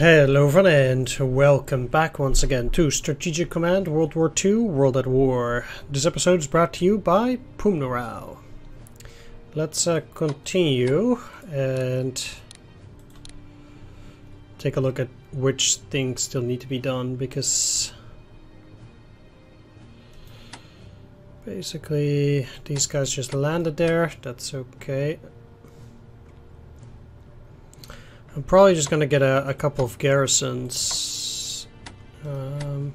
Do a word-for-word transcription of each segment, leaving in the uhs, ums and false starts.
Hello everyone and welcome back once again to Strategic Command World War Two World at War. This episode is brought to you by Pumnirao. Let's uh, continue and take a look at which things still need to be done, because basically these guys just landed there. That's okay. I'm probably just gonna get a, a couple of garrisons. Um,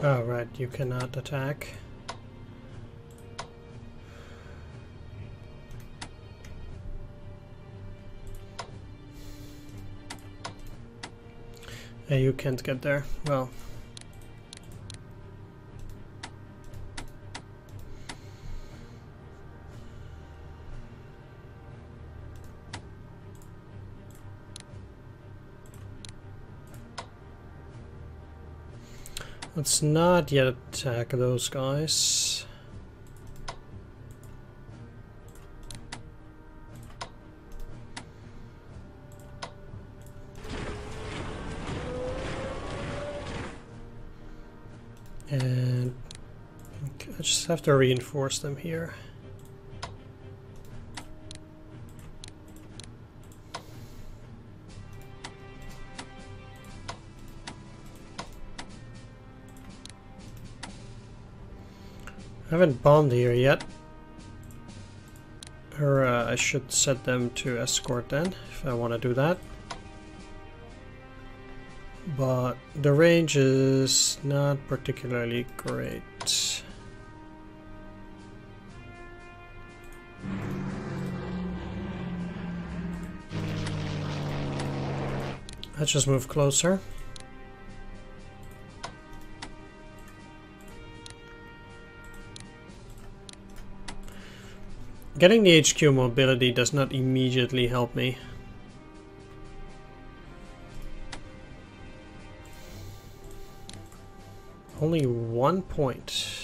oh, right, you cannot attack. Yeah, you can't get there. Well, let's not yet attack those guys. And I just have to reinforce them here. I haven't bombed here yet. Or uh, I should set them to escort then, if I want to do that. But the range is not particularly great. Let's just move closer. Getting the H Q mobility does not immediately help me. Only one point.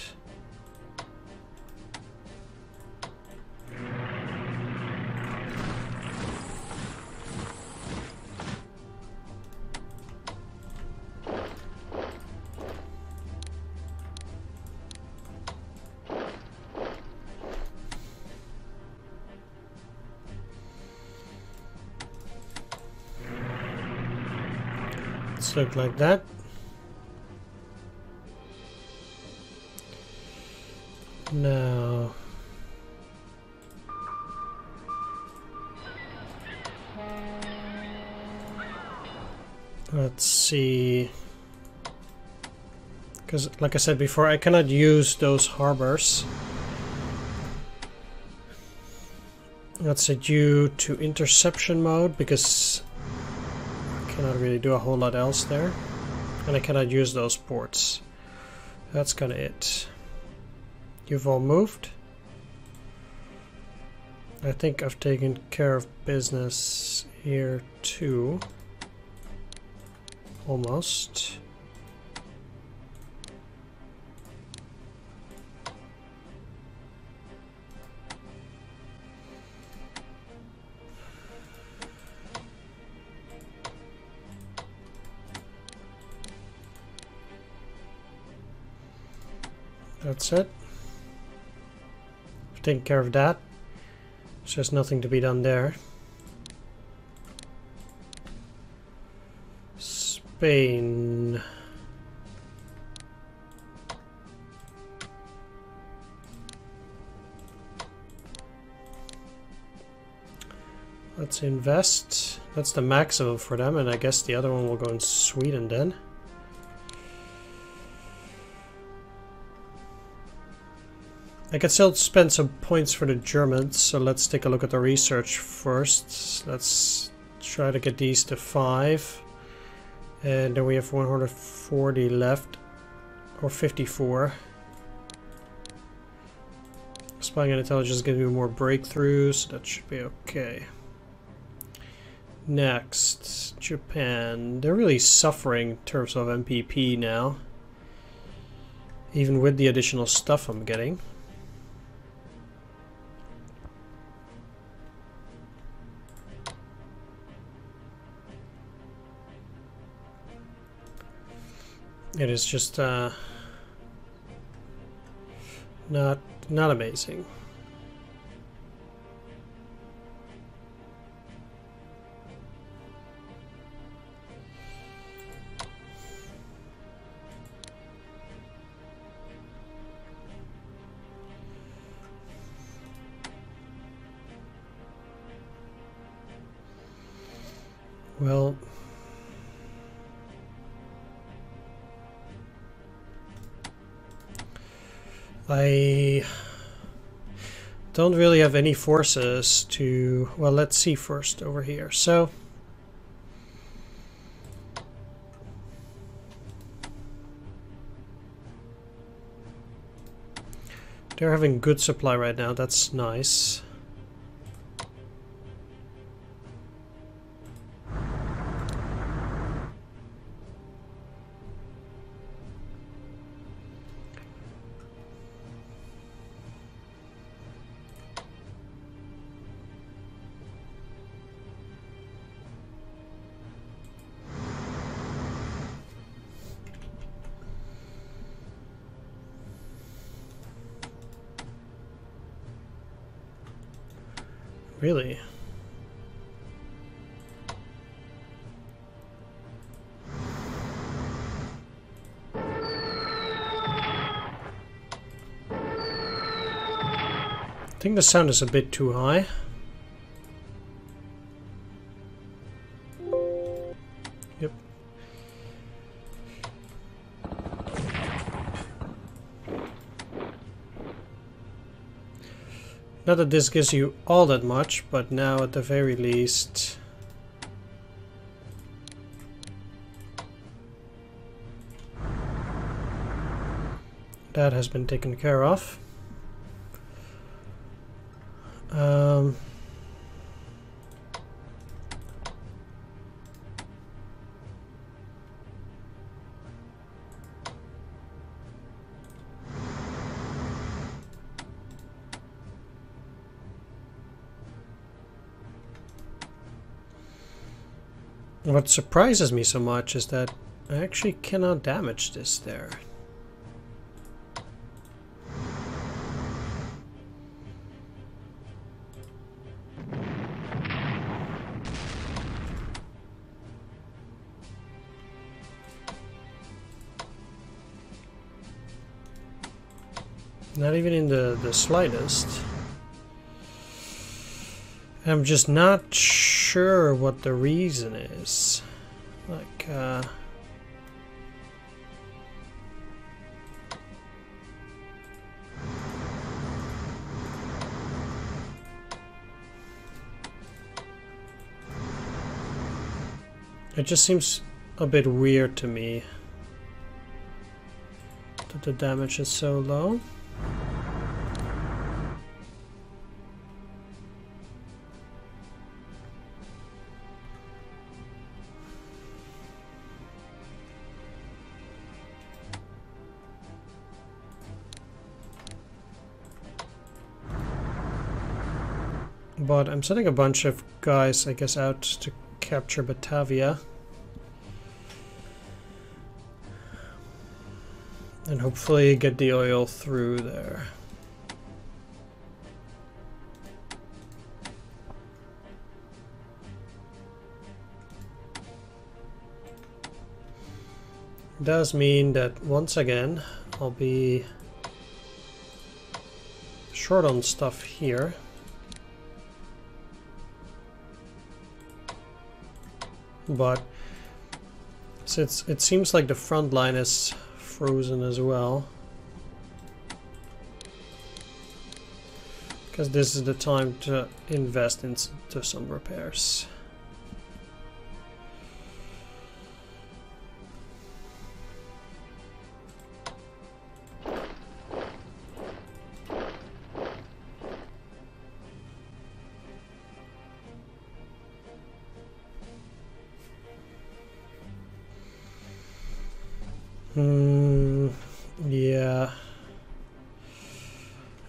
Let's look like that. No. Let's see. Because, like I said before, I cannot use those harbors. That's due to interception mode, because I cannot really do a whole lot else there. And I cannot use those ports. That's kind of it. You've all moved. I think I've taken care of business here too. Almost. That's it. Take care of that. There's just nothing to be done there. Spain. Let's invest. That's the maximum for them, and I guess the other one will go in Sweden then. I can still spend some points for the Germans, so let's take a look at the research first. Let's try to get these to five. And then we have one hundred forty left, or fifty-four. Spying and intelligence is going to do more breakthroughs. So that should be okay. Next, Japan. They're really suffering in terms of M P P now. Even with the additional stuff I'm getting. It is just uh, not not amazing. Well, I don't really have any forces to... Well, let's see first over here. So, they're having good supply right now. That's nice. Really? I think the sound is a bit too high. Yep. Not that this gives you all that much, but now at the very least... that has been taken care of. Um... What surprises me so much is that I actually cannot damage this there. Not even in the, the slightest. I'm just not sure what the reason is. Like, uh... it just seems a bit weird to me that the damage is so low. But I'm sending a bunch of guys, I guess, out to capture Batavia. And hopefully get the oil through there. Does mean that once again I'll be short on stuff here. But since it seems like the front line is frozen as well, because this is the time to invest into some repairs. Mm, yeah.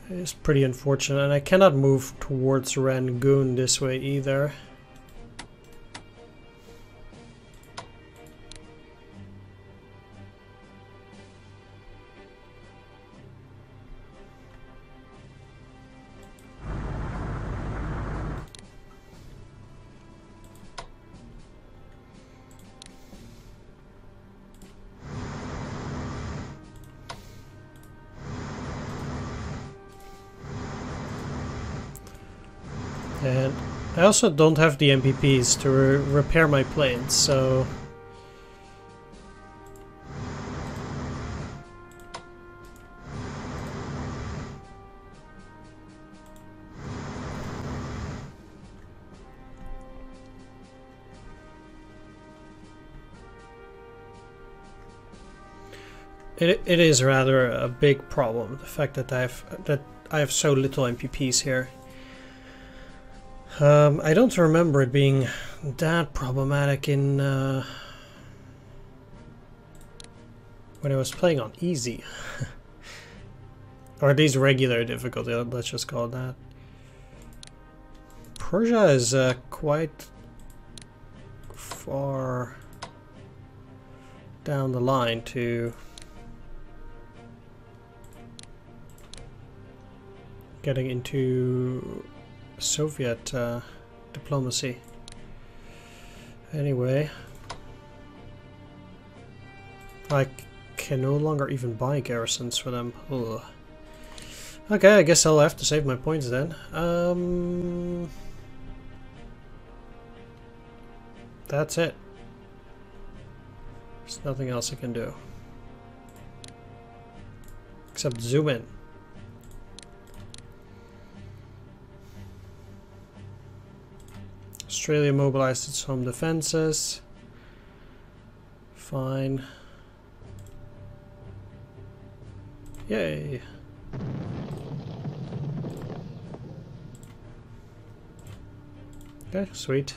It's pretty unfortunate, and I cannot move towards Rangoon this way either. And I also don't have the M P Ps to re repair my planes, so... It, it is rather a big problem, the fact that I have, that I have so little M P Ps here. Um, I don't remember it being that problematic in uh, when I was playing on easy, or at least regular difficulty. Let's just call it that. Persia is uh, quite far down the line to getting into Soviet uh, diplomacy. Anyway, I can no longer even buy garrisons for them. Ugh. Okay, I guess I'll have to save my points then. Um, that's it. There's nothing else I can do except zoom in. Australia mobilized its home defenses. Fine. Yay. Okay, sweet.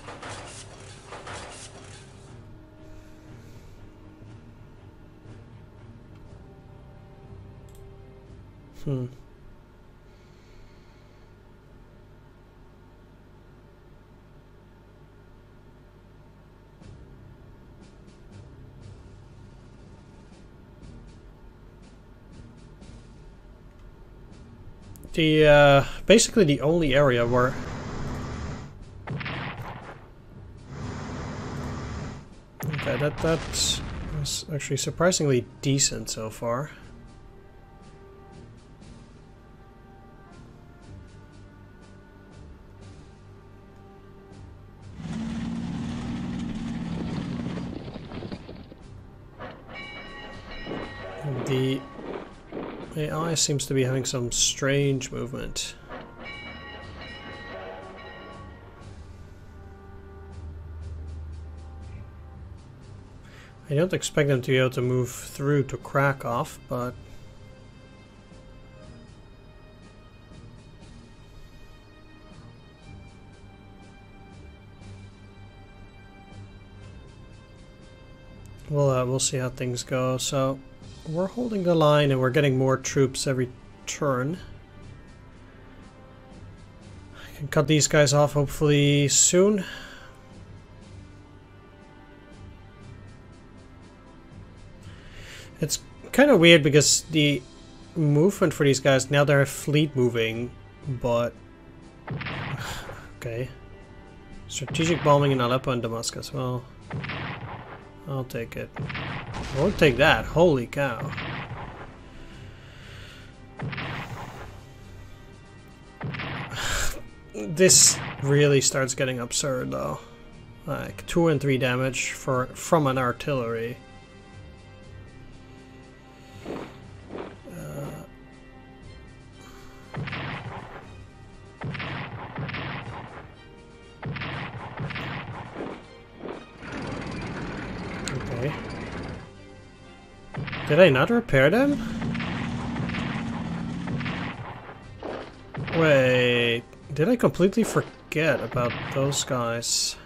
Hmm. The uh, basically the only area where okay that that was actually surprisingly decent so far. The A I seems to be having some strange movement. I don't expect them to be able to move through to Krakow, but... We'll, uh, we'll see how things go, so... We're holding the line and we're getting more troops every turn. I can cut these guys off hopefully soon. It's kind of weird because the movement for these guys, now they're fleet moving, but... Okay. Strategic bombing in Aleppo and Damascus, well... I'll take it. I won't take that. Holy cow. This really starts getting absurd though. Like two and three damage for from an artillery. Did I not repair them? Wait, did I completely forget about those guys?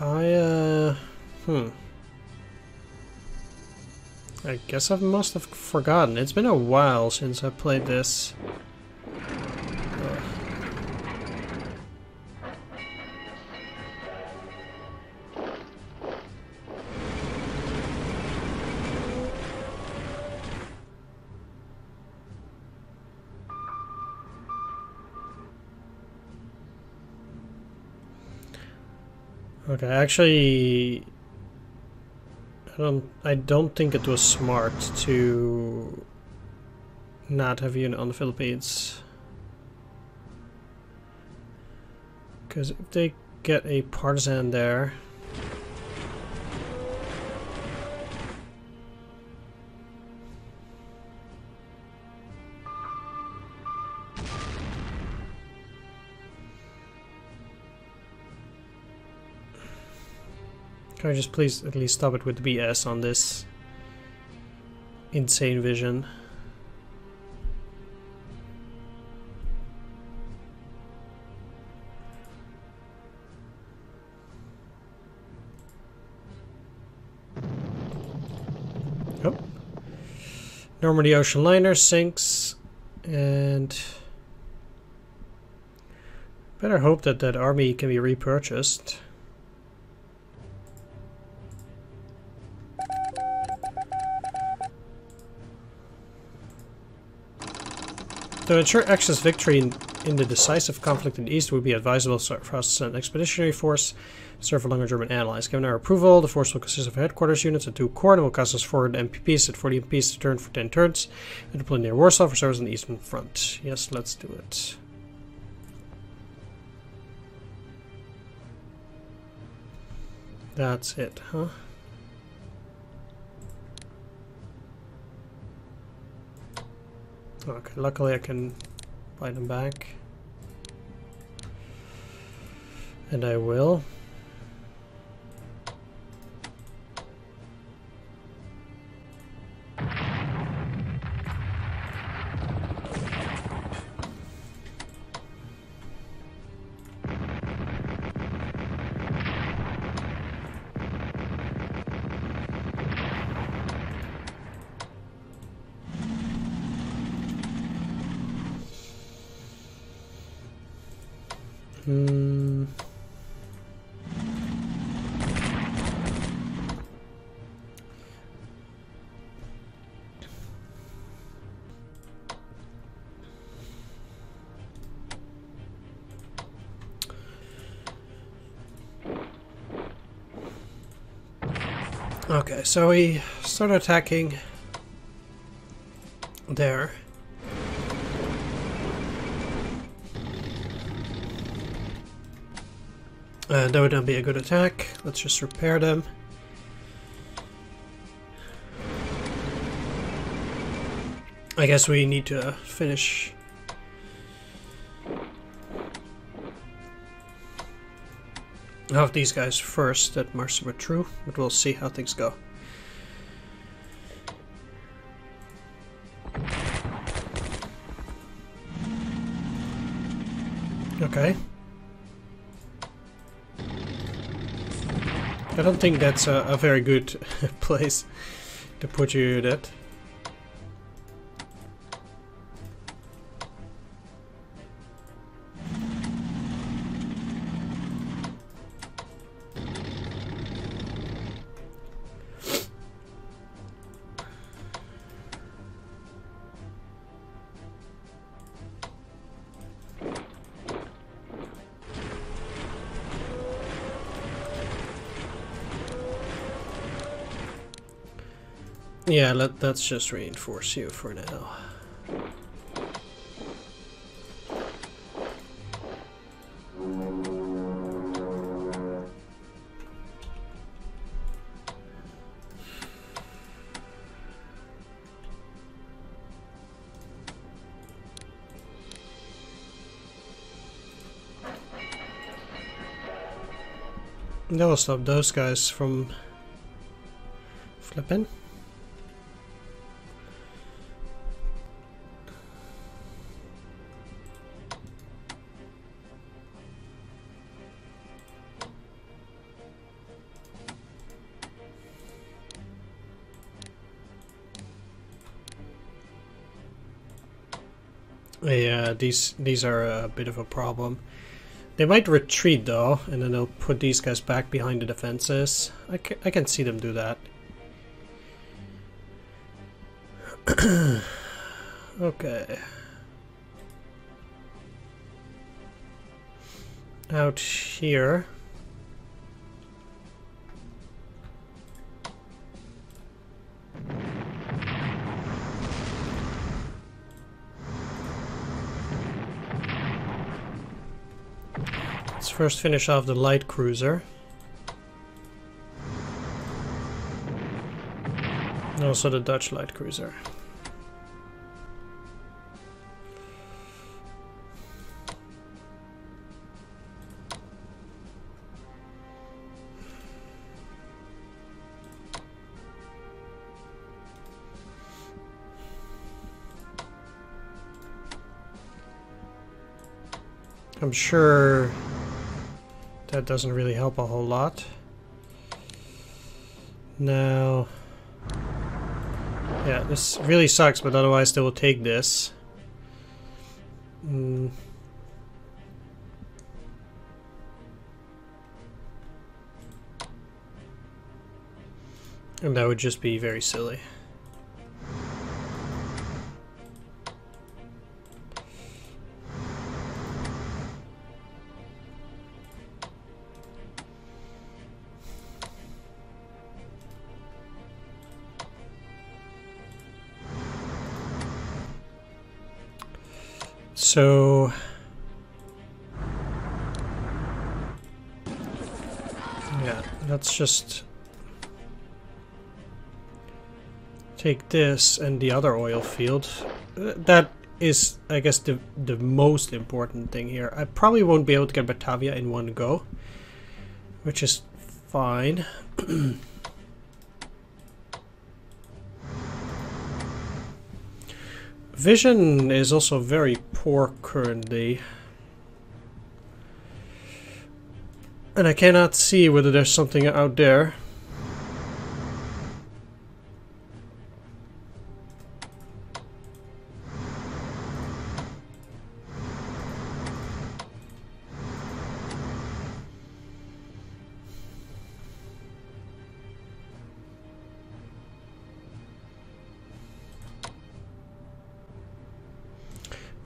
I, uh... Hmm. I guess I must have forgotten. It's been a while since I played this. Ugh. Okay, actually, I don't, I don't think it was smart to not have a unit on the Philippines. Because if they get a partisan there... Can I just please at least stop it with the B S on this insane vision? Oh. Normandy ocean liner sinks, and better hope that that army can be repurchased. To ensure Axis victory in, in the decisive conflict in the East, would be advisable for us to send an expeditionary force to serve along our German allies. Given our approval, the force will consist of headquarters units and two corps, and will cost us forward M P Ps at forty M Ps to turn for ten turns, and deploy near Warsaw for service on the Eastern Front. Yes, let's do it. That's it, huh? Okay, luckily I can buy them back. And I will. Hmm. Okay, so we start attacking there. Uh, that would not be a good attack. Let's just repair them. I guess we need to finish. Half these guys first that march were true, but we'll see how things go. Okay. I don't think that's a, a very good place to put you that. Yeah, let, let's just reinforce you for now. That will stop those guys from flipping. Yeah, these these are a bit of a problem. They might retreat though, and then they'll put these guys back behind the defenses. I can, I can see them do that. Okay. Out here. Let's first finish off the light cruiser. And also the Dutch light cruiser. I'm sure that doesn't really help a whole lot. Now, yeah, this really sucks, but otherwise they will take this. Mm. And that would just be very silly. So yeah, let's just take this and the other oil field. That is, I guess, the, the most important thing here. I probably won't be able to get Batavia in one go, which is fine. Vision is also very poor currently, and I cannot see whether there's something out there.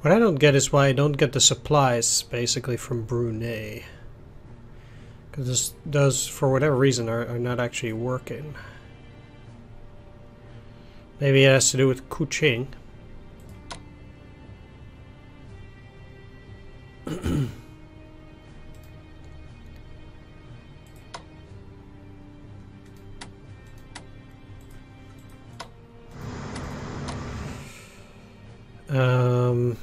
What I don't get is why I don't get the supplies, basically, from Brunei. Because those, for whatever reason, are, are not actually working. Maybe it has to do with Kuching. um...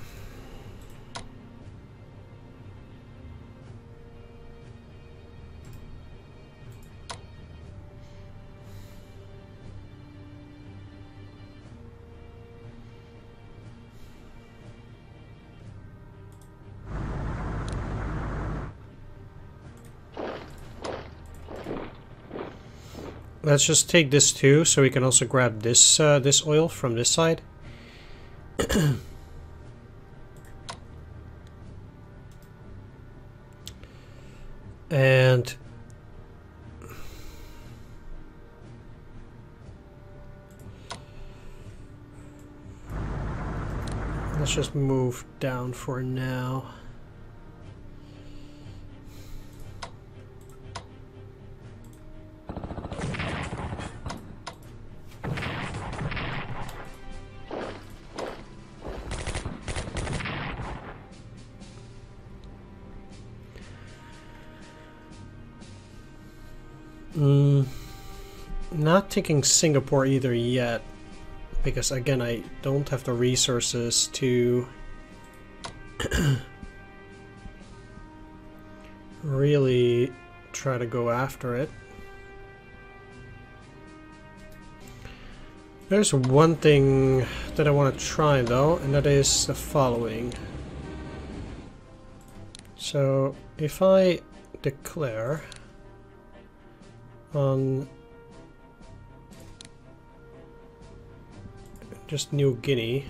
Let's just take this too, so we can also grab this uh, this oil from this side. And let's just move down for now. Not taking Singapore either yet, because again I don't have the resources to really try to go after it. There's one thing that I want to try though, and that is the following. So if I declare on just New Guinea,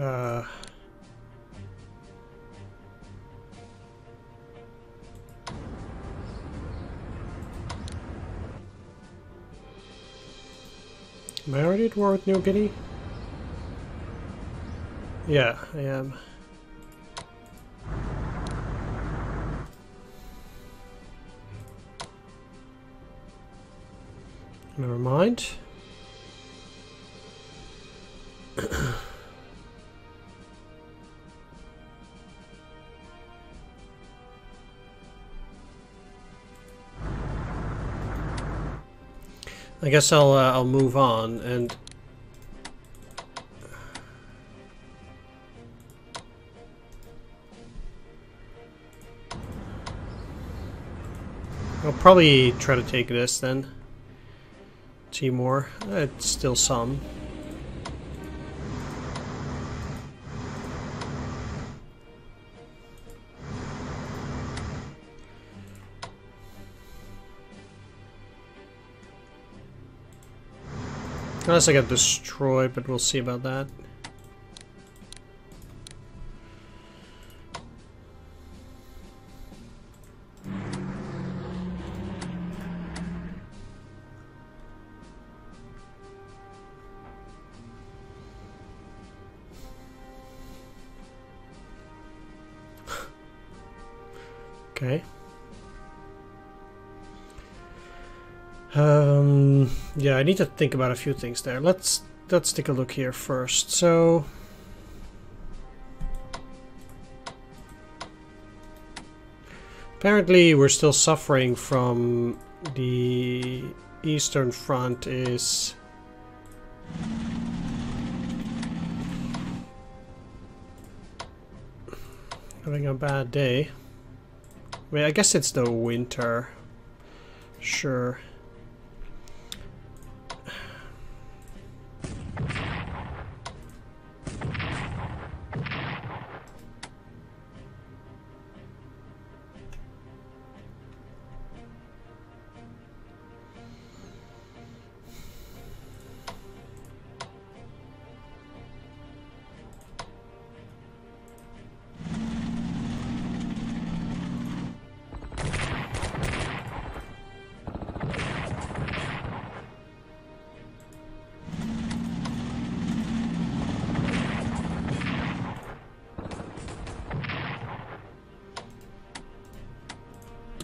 Uh, am I already at war with New Guinea? Yeah, I am. Never mind. I guess I'll uh, I'll move on and I'll probably try to take this then. Timor, it's still some. Unless I got destroyed, but we'll see about that. Okay. Um, yeah, I need to think about a few things there. Let's let's take a look here first. So apparently we're still suffering from the Eastern Front is having a bad day. I mean, I guess it's the winter. Sure.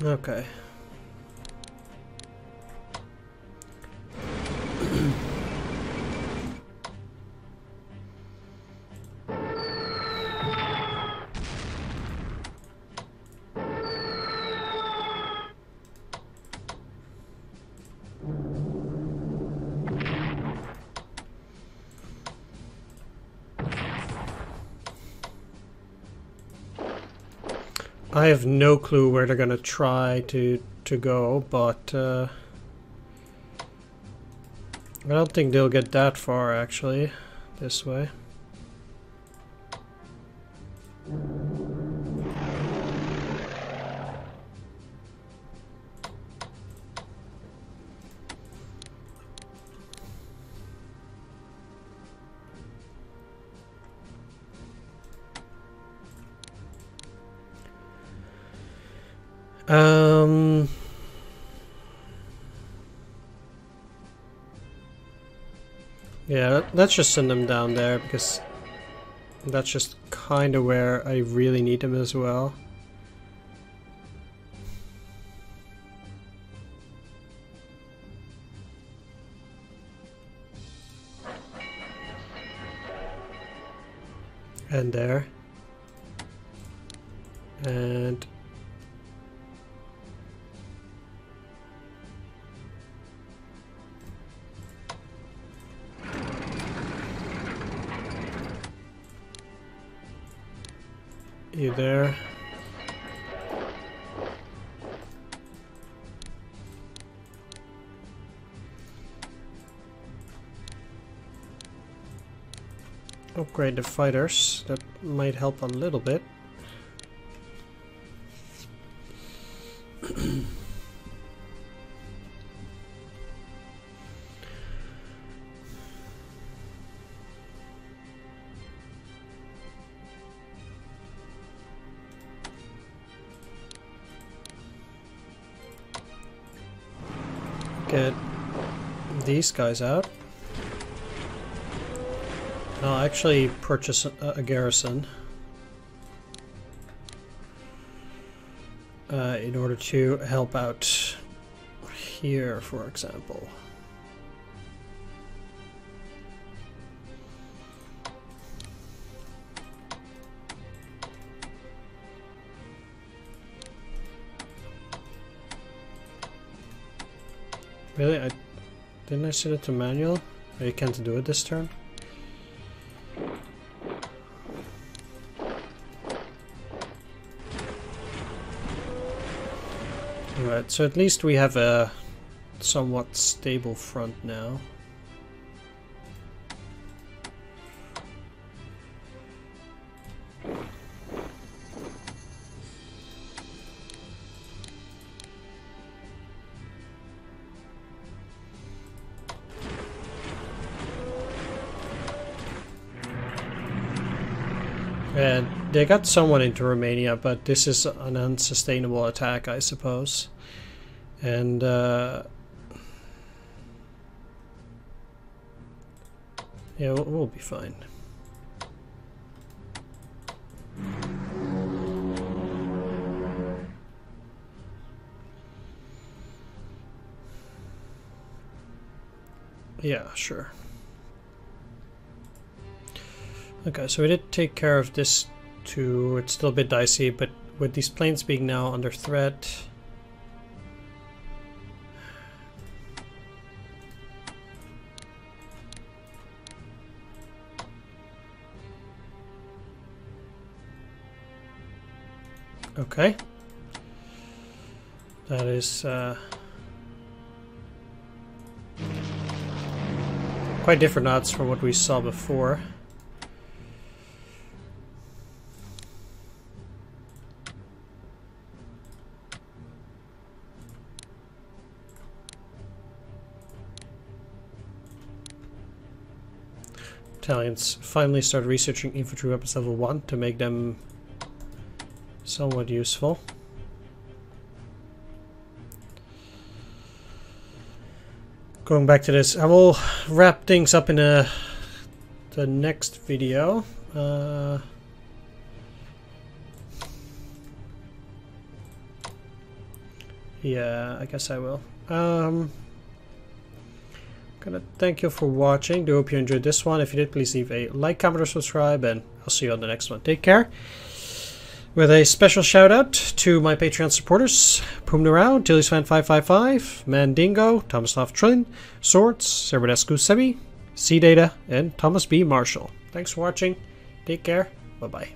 Okay. I have no clue where they're gonna try to to go, but uh, I don't think they'll get that far actually this way. Um, yeah, let's just send them down there because that's just kind of where I really need them as well. And there. And you there. Upgrade the fighters. That might help a little bit. get these guys out. And I'll actually purchase a, a garrison uh, in order to help out here, for example. Really? I didn't I set it to manual? Oh, you can't do it this turn? Alright, so at least we have a somewhat stable front now. They got someone into Romania, but this is an unsustainable attack, I suppose. And uh, yeah, we'll, we'll be fine. Yeah, sure. Okay, so we did take care of this. To, it's still a bit dicey, but with these planes being now under threat, okay, that is uh, quite different odds from what we saw before. Italians finally started researching infantry weapons level one to make them somewhat useful. Going back to this, I will wrap things up in a, the next video. Uh, yeah, I guess I will. Um, Gonna thank you for watching. Do hope you enjoyed this one. If you did, please leave a like, comment, or subscribe, and I'll see you on the next one. Take care. With a special shout out to my Patreon supporters: Pumnirao, TillySwan five five five, Mandingo, Thomas Loftrin, Sorts, Serbidescu, Sebi, Cdata, and Thomas B. Marshall. Thanks for watching. Take care. Bye bye.